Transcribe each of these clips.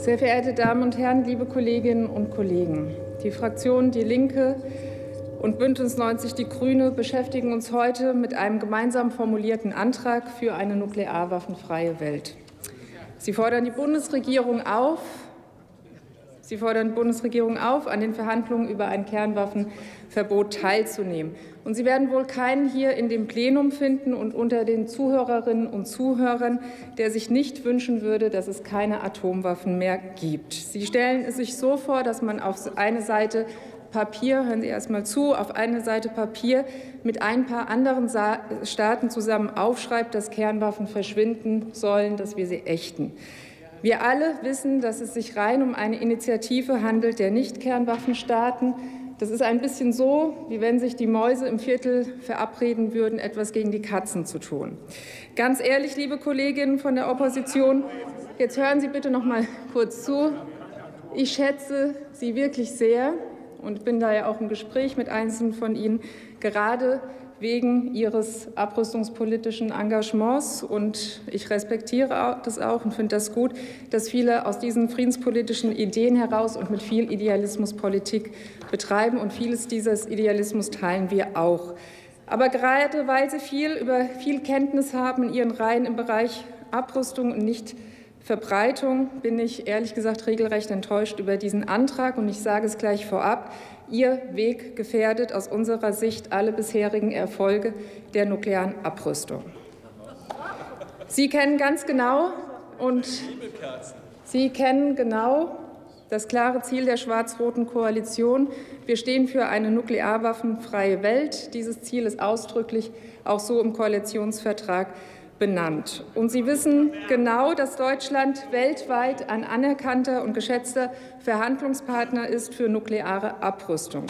Sehr verehrte Damen und Herren, liebe Kolleginnen und Kollegen, die Fraktionen DIE LINKE und BÜNDNIS 90/DIE GRÜNEN beschäftigen uns heute mit einem gemeinsam formulierten Antrag für eine nuklearwaffenfreie Welt. Sie fordern die Bundesregierung auf, an den Verhandlungen über ein Kernwaffenverbot teilzunehmen. Und Sie werden wohl keinen hier in dem Plenum finden und unter den Zuhörerinnen und Zuhörern, der sich nicht wünschen würde, dass es keine Atomwaffen mehr gibt. Sie stellen es sich so vor, dass man auf eine Seite Papier, hören Sie erst mal zu, auf eine Seite Papier mit ein paar anderen Staaten zusammen aufschreibt, dass Kernwaffen verschwinden sollen, dass wir sie ächten. Wir alle wissen, dass es sich rein um eine Initiative handelt der Nicht-Kernwaffenstaaten. Das ist ein bisschen so, wie wenn sich die Mäuse im Viertel verabreden würden, etwas gegen die Katzen zu tun. Ganz ehrlich, liebe Kolleginnen von der Opposition, jetzt hören Sie bitte noch mal kurz zu. Ich schätze Sie wirklich sehr und bin da ja auch im Gespräch mit einzelnen von Ihnen, gerade wegen Ihres abrüstungspolitischen Engagements. Und ich respektiere das auch und finde das gut, dass viele aus diesen friedenspolitischen Ideen heraus und mit viel Idealismus Politik betreiben. Und vieles dieses Idealismus teilen wir auch. Aber gerade weil Sie viel Kenntnis haben in Ihren Reihen im Bereich Abrüstung und Nichtverbreitung, bin ich ehrlich gesagt regelrecht enttäuscht über diesen Antrag. Und ich sage es gleich vorab. Ihr Weg gefährdet aus unserer Sicht alle bisherigen Erfolge der nuklearen Abrüstung. Sie kennen ganz genau das klare Ziel der schwarz-roten Koalition. Wir stehen für eine nuklearwaffenfreie Welt. Dieses Ziel ist ausdrücklich auch so im Koalitionsvertrag benannt. Und Sie wissen genau, dass Deutschland weltweit ein anerkannter und geschätzter Verhandlungspartner ist für nukleare Abrüstung.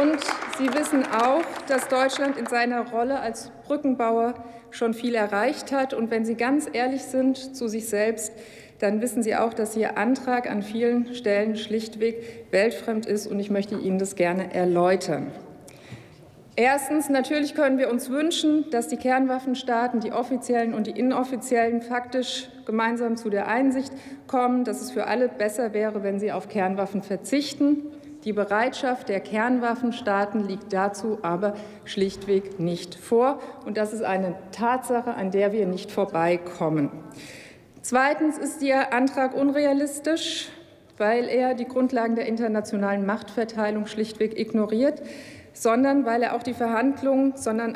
Und Sie wissen auch, dass Deutschland in seiner Rolle als Brückenbauer schon viel erreicht hat. Und wenn Sie ganz ehrlich sind zu sich selbst, dann wissen Sie auch, dass Ihr Antrag an vielen Stellen schlichtweg weltfremd ist. Und ich möchte Ihnen das gerne erläutern. Erstens, natürlich können wir uns wünschen, dass die Kernwaffenstaaten, die offiziellen und die inoffiziellen, faktisch gemeinsam zu der Einsicht kommen, dass es für alle besser wäre, wenn sie auf Kernwaffen verzichten. Die Bereitschaft der Kernwaffenstaaten liegt dazu aber schlichtweg nicht vor. Und das ist eine Tatsache, an der wir nicht vorbeikommen. Zweitens ist Ihr Antrag unrealistisch, weil er die Grundlagen der internationalen Machtverteilung schlichtweg ignoriert, sondern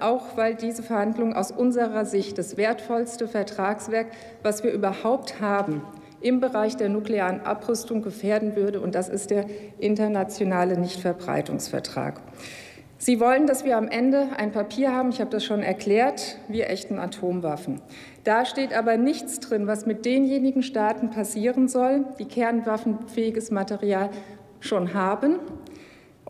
auch weil diese Verhandlungen aus unserer Sicht das wertvollste Vertragswerk, was wir überhaupt haben, im Bereich der nuklearen Abrüstung gefährden würde. Und das ist der internationale Nichtverbreitungsvertrag. Sie wollen, dass wir am Ende ein Papier haben, ich habe das schon erklärt, wir ächten Atomwaffen. Da steht aber nichts drin, was mit denjenigen Staaten passieren soll, die kernwaffenfähiges Material schon haben,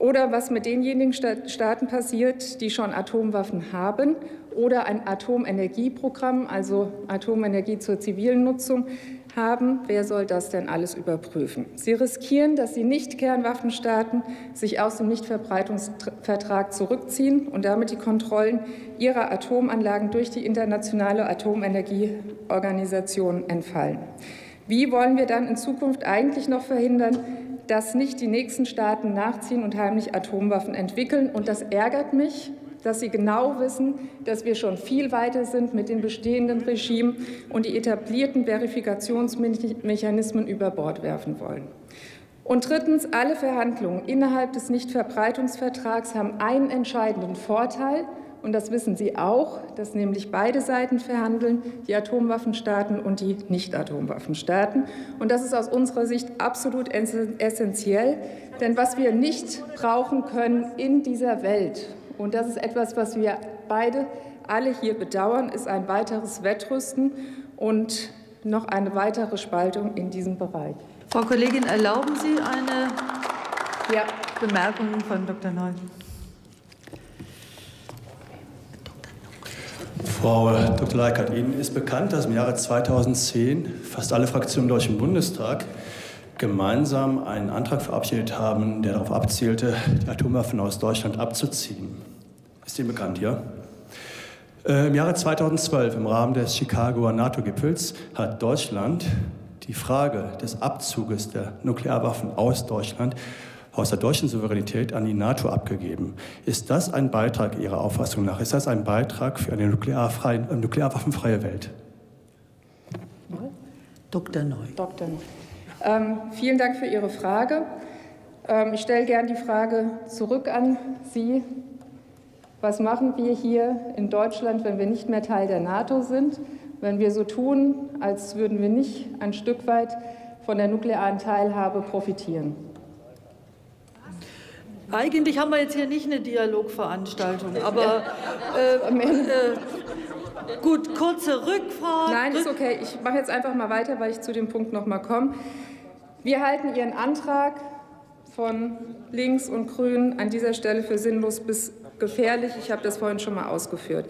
oder was mit denjenigen Staaten passiert, die schon Atomwaffen haben, oder ein Atomenergieprogramm, also Atomenergie zur zivilen Nutzung, haben. Wer soll das denn alles überprüfen? Sie riskieren, dass die Nicht-Kernwaffenstaaten sich aus dem Nichtverbreitungsvertrag zurückziehen und damit die Kontrollen ihrer Atomanlagen durch die internationale Atomenergieorganisation entfallen. Wie wollen wir dann in Zukunft eigentlich noch verhindern, dass nicht die nächsten Staaten nachziehen und heimlich Atomwaffen entwickeln? Und das ärgert mich, dass Sie genau wissen, dass wir schon viel weiter sind mit den bestehenden Regimen und die etablierten Verifikationsmechanismen über Bord werfen wollen. Und drittens, alle Verhandlungen innerhalb des Nichtverbreitungsvertrags haben einen entscheidenden Vorteil, und das wissen Sie auch, dass nämlich beide Seiten verhandeln, die Atomwaffenstaaten und die Nicht-Atomwaffenstaaten. Und das ist aus unserer Sicht absolut essentiell, denn was wir nicht brauchen können in dieser Welt, und das ist etwas, was wir alle hier bedauern, ist ein weiteres Wettrüsten und noch eine weitere Spaltung in diesem Bereich. Frau Kollegin, erlauben Sie eine Bemerkung von Dr. Neu? Frau Dr. Leikert, Ihnen ist bekannt, dass im Jahre 2010 fast alle Fraktionen im Deutschen Bundestag gemeinsam einen Antrag verabschiedet haben, der darauf abzielte, die Atomwaffen aus Deutschland abzuziehen. Ist Ihnen bekannt, ja? Im Jahre 2012, im Rahmen des Chicagoer NATO-Gipfels, hat Deutschland die Frage des Abzuges der Nuklearwaffen aus Deutschland, aus der deutschen Souveränität an die NATO abgegeben. Ist das ein Beitrag Ihrer Auffassung nach? Ist das ein Beitrag für eine nuklearwaffenfreie Welt? Dr. Neu. Dr. Neu. Vielen Dank für Ihre Frage. Ich stelle gerne die Frage zurück an Sie. Was machen wir hier in Deutschland, wenn wir nicht mehr Teil der NATO sind, wenn wir so tun, als würden wir nicht ein Stück weit von der nuklearen Teilhabe profitieren? Eigentlich haben wir jetzt hier nicht eine Dialogveranstaltung, aber gut, kurze Rückfrage. Nein, ist okay. Ich mache jetzt einfach mal weiter, weil ich zu dem Punkt noch mal komme. Wir halten Ihren Antrag von Links und Grünen an dieser Stelle für sinnlos bis gefährlich. Ich habe das vorhin schon mal ausgeführt.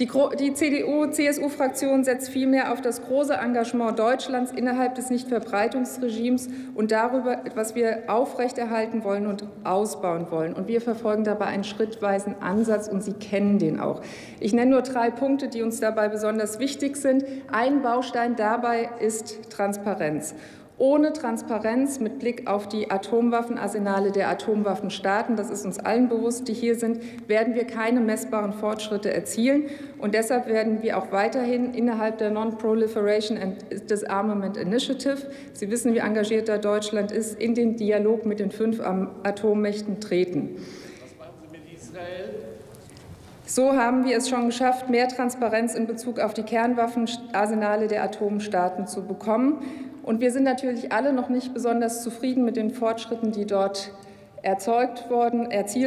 Die CDU/CSU-Fraktion setzt vielmehr auf das große Engagement Deutschlands innerhalb des Nichtverbreitungsregimes und darüber, was wir aufrechterhalten wollen und ausbauen wollen. Und wir verfolgen dabei einen schrittweisen Ansatz, und Sie kennen den auch. Ich nenne nur drei Punkte, die uns dabei besonders wichtig sind. Ein Baustein dabei ist Transparenz. Ohne Transparenz mit Blick auf die Atomwaffenarsenale der Atomwaffenstaaten, das ist uns allen bewusst, die hier sind, werden wir keine messbaren Fortschritte erzielen. Und deshalb werden wir auch weiterhin innerhalb der Non-Proliferation and Disarmament Initiative, Sie wissen, wie engagiert da Deutschland ist, in den Dialog mit den 5 Atommächten treten. Was machen Sie mit Israel? So haben wir es schon geschafft, mehr Transparenz in Bezug auf die Kernwaffenarsenale der Atomstaaten zu bekommen. Und wir sind natürlich alle noch nicht besonders zufrieden mit den Fortschritten, die dort erzielt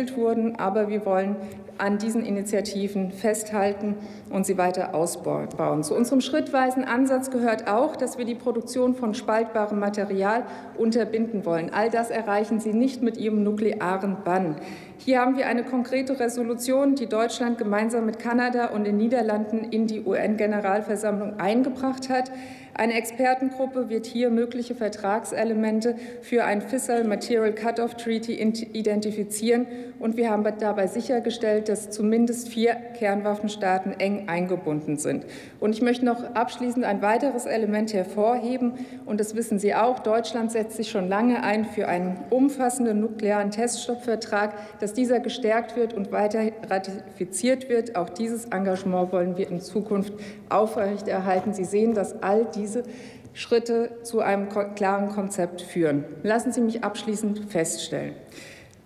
wurden. Aber wir wollen an diesen Initiativen festhalten und sie weiter ausbauen. Zu unserem schrittweisen Ansatz gehört auch, dass wir die Produktion von spaltbarem Material unterbinden wollen. All das erreichen Sie nicht mit Ihrem nuklearen Bann. Hier haben wir eine konkrete Resolution, die Deutschland gemeinsam mit Kanada und den Niederlanden in die UN-Generalversammlung eingebracht hat. Eine Expertengruppe wird hier mögliche Vertragselemente für ein Fissile Material Cut-off-Treaty identifizieren, und wir haben dabei sichergestellt, dass zumindest 4 Kernwaffenstaaten eng eingebunden sind. Und ich möchte noch abschließend ein weiteres Element hervorheben, und das wissen Sie auch, Deutschland setzt sich schon lange ein für einen umfassenden nuklearen Teststoppvertrag, dass dieser gestärkt wird und weiter ratifiziert wird. Auch dieses Engagement wollen wir in Zukunft aufrechterhalten. Sie sehen, dass all diese Schritte zu einem klaren Konzept führen. Lassen Sie mich abschließend feststellen: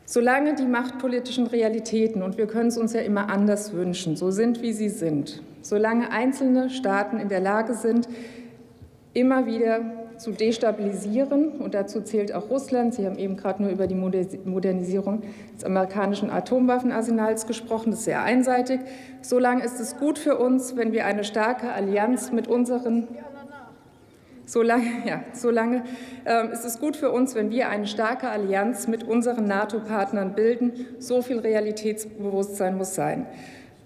Solange die machtpolitischen Realitäten, und wir können es uns ja immer anders wünschen, so sind, wie sie sind, solange einzelne Staaten in der Lage sind, immer wieder zu destabilisieren, und dazu zählt auch Russland, Sie haben eben gerade nur über die Modernisierung des amerikanischen Atomwaffenarsenals gesprochen, das ist sehr einseitig, solange ist es gut für uns, wenn wir eine starke Allianz mit unseren ist es gut für uns, wenn wir eine starke Allianz mit unseren NATO-Partnern bilden. So viel Realitätsbewusstsein muss sein.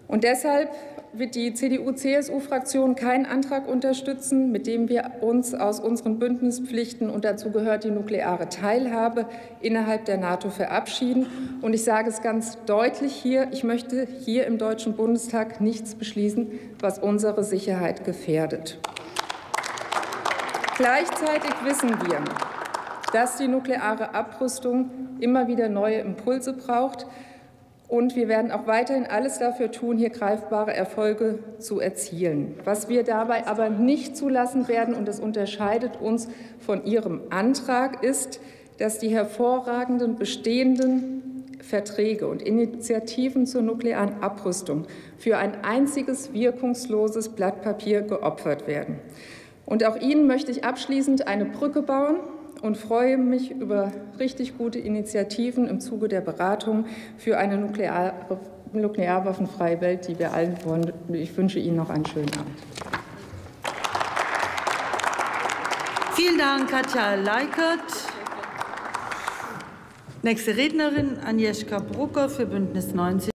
Und deshalb wird die CDU/CSU-Fraktion keinen Antrag unterstützen, mit dem wir uns aus unseren Bündnispflichten, und dazu gehört die nukleare Teilhabe, innerhalb der NATO verabschieden. Und ich sage es ganz deutlich hier, ich möchte hier im Deutschen Bundestag nichts beschließen, was unsere Sicherheit gefährdet. Gleichzeitig wissen wir, dass die nukleare Abrüstung immer wieder neue Impulse braucht. Und wir werden auch weiterhin alles dafür tun, hier greifbare Erfolge zu erzielen. Was wir dabei aber nicht zulassen werden, und das unterscheidet uns von Ihrem Antrag, ist, dass die hervorragenden bestehenden Verträge und Initiativen zur nuklearen Abrüstung für ein einziges wirkungsloses Blatt Papier geopfert werden. Und auch Ihnen möchte ich abschließend eine Brücke bauen und freue mich über richtig gute Initiativen im Zuge der Beratung für eine nuklearwaffenfreie Welt, die wir allen wollen. Ich wünsche Ihnen noch einen schönen Abend. Vielen Dank, Katja Leikert. Nächste Rednerin, Agnieszka Brugger für BÜNDNIS 90.